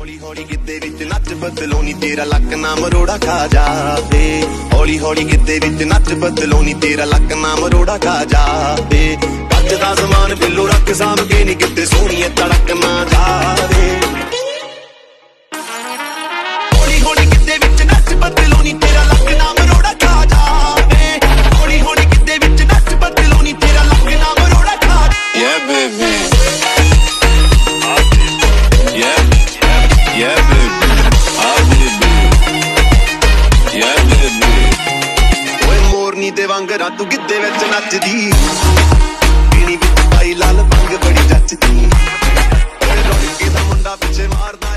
ਹੌਲੀ ਹੌਲੀ ਗਿੱਧੇ ਵਿੱਚ ਨੱਚ ਬਦਲੋਨੀ ਤੇਰਾ ਲੱਕ ਨਾ ਮਰੋੜਾ ਖਾ ਜਾਵੇ ਹੌਲੀ ਹੌਲੀ ਗਿੱਧੇ ਵਿੱਚ ਨੱਚ ਬਦਲੋਨੀ ਤੇਰਾ ਲੱਕ ਨਾ ਮਰੋੜਾ ਖਾ ਜਾਵੇ ਕੱਚ ਦਾ ਜ਼ਮਾਨ ਬਿੱਲੋ ਰੱਖ ਸਾਂਭ ਕੇ ਨੀ ਕਿਤੇ ਸੋਹਣੀਏ ਤੜਕ ਨਾ ਜਾਵੇ ਹੌਲੀ ਹੌਲੀ ਗਿੱਧੇ ਵਿੱਚ ਨੱਚ ਬਦਲੋਨੀ ਤੇਰਾ ਲੱਕ ਨਾ ਮਰੋੜਾ ਖਾ ਜਾਵੇ ਹੌਲੀ ਹੌਲੀ ਗਿੱਧੇ ਵਿੱਚ ਨੱਚ ਬਦਲੋਨੀ ਤੇਰਾ ਲੱਕ ਨਾ ਮਰੋੜਾ ਖਾ ਜਾਵੇ ਯਾ baby Yeah, baby, ah, baby, yeah, baby. Oye, morni de vangara, tu gidde vich nachdi. Bini vich pai lal bang badi jachdi. Oye, lorke da munda piche marda.